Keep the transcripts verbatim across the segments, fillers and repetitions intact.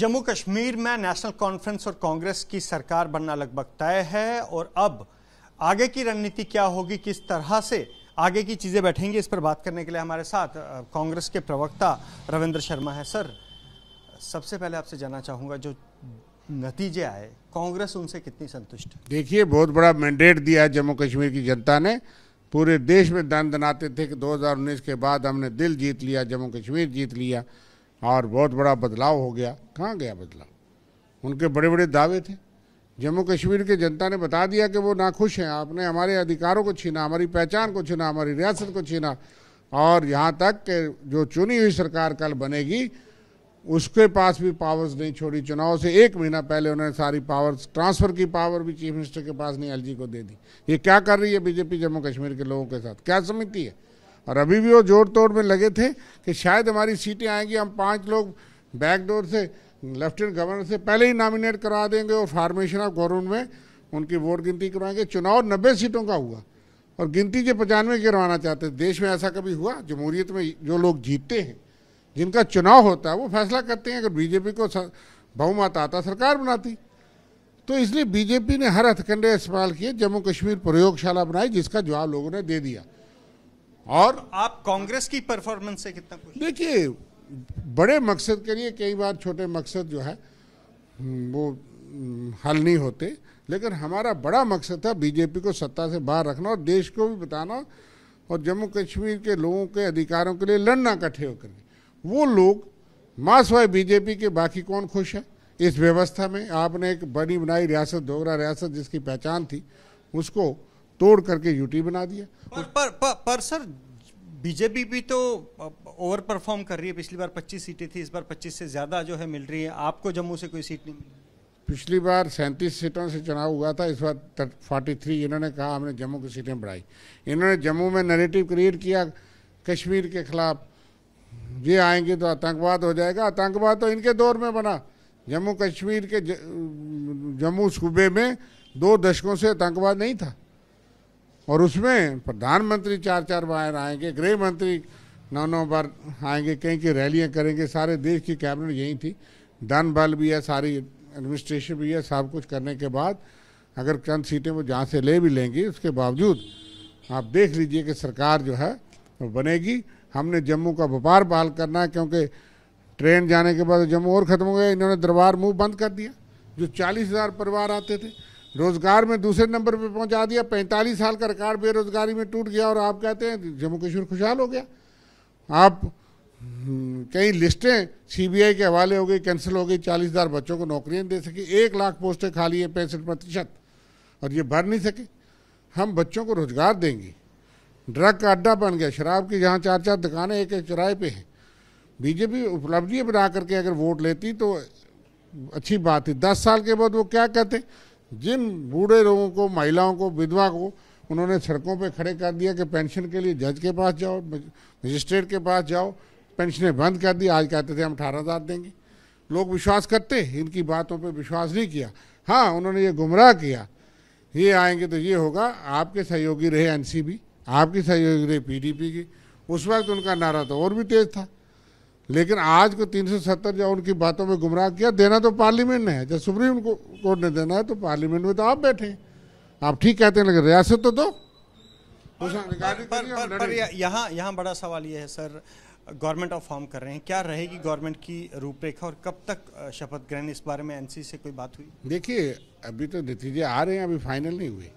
जम्मू कश्मीर में national conference और कांग्रेस की सरकार बनना लगभग तय है और अब आगे की रणनीति क्या होगी, किस तरह से आगे की चीज़ें बैठेंगी, इस पर बात करने के लिए हमारे साथ कांग्रेस के प्रवक्ता रविंद्र शर्मा है। सर, सबसे पहले आपसे जानना चाहूँगा, जो नतीजे आए कांग्रेस उनसे कितनी संतुष्ट? देखिए, बहुत बड़ा मैंडेट दिया जम्मू कश्मीर की जनता ने। पूरे देश में दन दनाते थे कि दो हज़ार उन्नीस के बाद हमने दिल जीत लिया, जम्मू कश्मीर जीत लिया और बहुत बड़ा बदलाव हो गया। कहाँ गया बदलाव? उनके बड़े बड़े दावे थे। जम्मू कश्मीर के जनता ने बता दिया कि वो नाखुश हैं, आपने हमारे अधिकारों को छीना, हमारी पहचान को छीना, हमारी रियासत को छीना। और यहाँ तक कि जो चुनी हुई सरकार कल बनेगी उसके पास भी पावर्स नहीं छोड़ी। चुनाव से एक महीना पहले उन्होंने सारी पावर्स, ट्रांसफ़र की पावर भी चीफ मिनिस्टर के पास नहीं, एलजी को दे दी। ये क्या कर रही है बीजेपी जम्मू कश्मीर के लोगों के साथ? क्या समझती है? और अभी भी वो जोड़ तोड़ में लगे थे कि शायद हमारी सीटें आएंगी, हम पांच लोग बैकडोर से लेफ्टिनेंट गवर्नर से पहले ही नॉमिनेट करा देंगे और फार्मेशन ऑफ गवर्नमेंट में उनकी वोट गिनती करवाएंगे। चुनाव नब्बे सीटों का हुआ और गिनती के पचानवे करवाना चाहते थे। देश में ऐसा कभी हुआ? जमहूरियत में जो लोग जीतते हैं, जिनका चुनाव होता है, वो फैसला करते हैं। अगर बीजेपी को बहुमत आता सरकार बनाती। तो इसलिए बीजेपी ने हर हथकंडे इस्तेमाल किए, जम्मू कश्मीर प्रयोगशाला बनाई, जिसका जवाब लोगों ने दे दिया। और तो आप कांग्रेस की परफॉर्मेंस से कितना खुश? देखिए, बड़े मकसद के लिए कई बार छोटे मकसद जो है वो हल नहीं होते, लेकिन हमारा बड़ा मकसद था बीजेपी को सत्ता से बाहर रखना और देश को भी बताना और जम्मू कश्मीर के लोगों के अधिकारों के लिए लड़ना इकट्ठे होकर। वो लोग मासवाए बीजेपी के, बाकी कौन खुश है इस व्यवस्था में? आपने एक बनी बनाई रियासत, दोगरा रियासत जिसकी पहचान थी, उसको तोड़ करके यूटी बना दिया। पर, पर, पर, पर सर, बीजेपी भी तो ओवर परफॉर्म कर रही है। पिछली बार पच्चीस सीटें थी, इस बार पच्चीस से ज़्यादा जो है मिल रही है। आपको जम्मू से कोई सीट नहीं मिली? पिछली बार सैंतीस सीटों से चुनाव हुआ था, इस बार फोर्टी थ्री। इन्होंने कहा हमने जम्मू की सीटें बढ़ाई। इन्होंने जम्मू में नैरेटिव क्रिएट किया कश्मीर के खिलाफ, ये आएंगे तो आतंकवाद हो जाएगा। आतंकवाद तो इनके दौर में बना। जम्मू कश्मीर के जम्मू सूबे में दो दशकों से आतंकवाद नहीं था और उसमें प्रधानमंत्री चार चार बार आएंगे, गृह मंत्री नौ नौ बार आएंगे, कहीं की रैलियाँ करेंगे। सारे देश की कैबिनेट यहीं थी, धन बल भी है, सारी एडमिनिस्ट्रेशन भी है। सब कुछ करने के बाद अगर चंद सीटें वो जहाँ से ले भी लेंगी, उसके बावजूद आप देख लीजिए कि सरकार जो है वो बनेगी। हमने जम्मू का व्यापार बहाल करना है, क्योंकि ट्रेन जाने के बाद जम्मू और ख़त्म हो गया। इन्होंने दरबार मुँह बंद कर दिया, जो चालीस हज़ार परिवार आते थे। रोजगार में दूसरे नंबर पे पहुंचा दिया। पैंतालीस साल का रिकॉर्ड बेरोजगारी में टूट गया और आप कहते हैं जम्मू कश्मीर खुशहाल हो गया। आप कई लिस्टें सीबीआई के हवाले हो गई, कैंसिल हो गई। चालीस हज़ार बच्चों को नौकरियां दे सकी, एक लाख पोस्टें खाली है, पैंसठ प्रतिशत, और ये भर नहीं सके। हम बच्चों को रोजगार देंगे। ड्रग का अड्डा बन गया, शराब की जहाँ चार चार दुकानें एक एक चौराहे पर हैं। बीजेपी उपलब्धियाँ बना करके अगर वोट लेती तो अच्छी बात थी। दस साल के बाद वो क्या कहते? जिन बूढ़े लोगों को, महिलाओं को, विधवा को उन्होंने सड़कों पे खड़े कर दिया कि पेंशन के लिए जज के पास जाओ, मजिस्ट्रेट के पास जाओ, पेंशनें बंद कर दी। आज कहते थे हम अठारह हज़ार देंगे। लोग विश्वास करते, इनकी बातों पे विश्वास नहीं किया। हाँ, उन्होंने ये गुमराह किया, ये आएंगे तो ये होगा। आपके सहयोगी रहे एनसीबी, आपकी सहयोगी रहे पीडीपी की। उस वक्त उनका नारा तो और भी तेज़ था, लेकिन आज को तीन सौ सत्तर जो उनकी बातों में गुमराह किया। देना तो पार्लियामेंट ने है, जब सुप्रीम कोर्ट ने देना है तो पार्लियामेंट में तो आप बैठे, आप ठीक कहते हैं, लेकिन रियासत तो दो। पर यहाँ यहाँ बड़ा सवाल ये है सर, गवर्नमेंट ऑफ फॉर्म कर रहे हैं, क्या रहेगी गवर्नमेंट की रूपरेखा और कब तक शपथ ग्रहण? इस बारे में एनसी से कोई बात हुई? देखिए, अभी तो नतीजे आ रहे हैं, अभी फाइनल नहीं हुए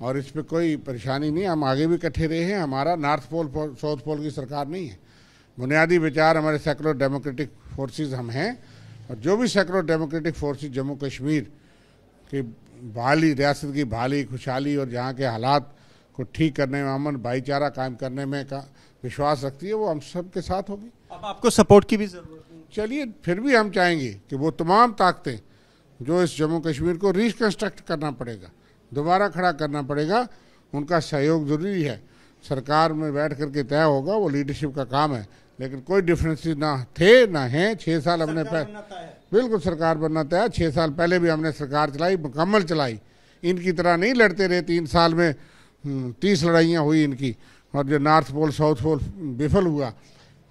और इस पर कोई परेशानी नहीं। हम आगे भी इकट्ठे रहे हैं। हमारा नॉर्थ पोल साउथ पोल की सरकार नहीं है। बुनियादी विचार हमारे सेकुलर डेमोक्रेटिक फोर्सेस हम हैं और जो भी secular democratic forces Jammu Kashmir की बहाली, रियासत की बहाली, खुशहाली और यहाँ के हालात को ठीक करने में, अमन भाईचारा कायम करने में का विश्वास रखती है, वो हम सब के साथ होगी। अब आपको सपोर्ट की भी जरूरत है। चलिए, फिर भी हम चाहेंगे कि वो तमाम ताकतें जो इस जम्मू कश्मीर को रिकन्स्ट्रक्ट करना पड़ेगा, दोबारा खड़ा करना पड़ेगा, उनका सहयोग ज़रूरी है। सरकार में बैठ करके तय होगा, वो लीडरशिप का काम है। लेकिन कोई डिफरेंस ना थे ना हैं। छः साल हमने बिल्कुल सरकार बनना तय। छः साल पहले भी हमने सरकार चलाई, मुकम्मल चलाई। इनकी तरह नहीं लड़ते रहे। तीन साल में तीस लड़ाइयाँ हुई इनकी और जो नॉर्थ पोल साउथ पोल विफल हुआ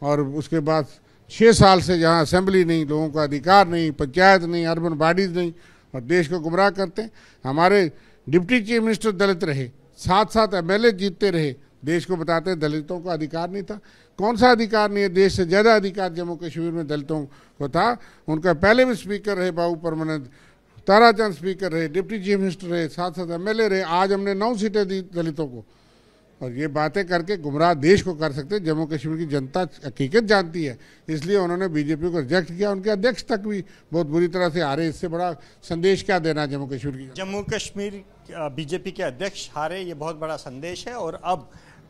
और उसके बाद छः साल से जहाँ असेंबली नहीं, लोगों का अधिकार नहीं, पंचायत नहीं, अर्बन बॉडीज नहीं और देश को गुमराह करते हैं। हमारे डिप्टी चीफ मिनिस्टर दलित रहे, साथ साथ एम एल ए जीतते रहे, देश को बताते हैं दलितों का अधिकार नहीं था। कौन सा अधिकार नहीं है? देश से ज़्यादा अधिकार जम्मू कश्मीर में दलितों को था। उनका पहले भी स्पीकर रहे बाबू परमानंद, ताराचंद स्पीकर रहे, डिप्टी चीफ मिनिस्टर रहे, साथ साथ एम एल ए रहे। आज हमने नौ सीटें दी दलितों को और ये बातें करके गुमराह देश को कर सकते हैं। जम्मू कश्मीर की जनता हकीकत जानती है, इसलिए उन्होंने बीजेपी को रिजेक्ट किया। उनके अध्यक्ष तक भी बहुत बुरी तरह से हारे, इससे बड़ा संदेश क्या देना जम्मू कश्मीर की। जम्मू कश्मीर बीजेपी के अध्यक्ष हारे, ये बहुत बड़ा संदेश है। और अब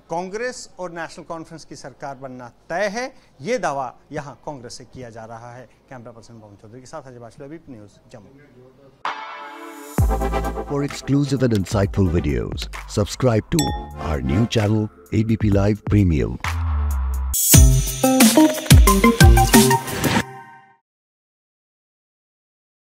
कांग्रेस और नेशनल कॉन्फ्रेंस की सरकार बनना तय है, ये दावा यहाँ कांग्रेस से किया जा रहा है। कैमरा पर्सन पवन चौधरी के साथ Ajay Bajwa, ABP news, Jammu. For exclusive and insightful videos, subscribe to our new channel A B P Live Premium.